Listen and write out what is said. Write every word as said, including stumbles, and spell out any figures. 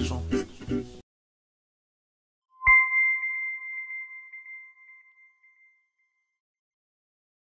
Les gens.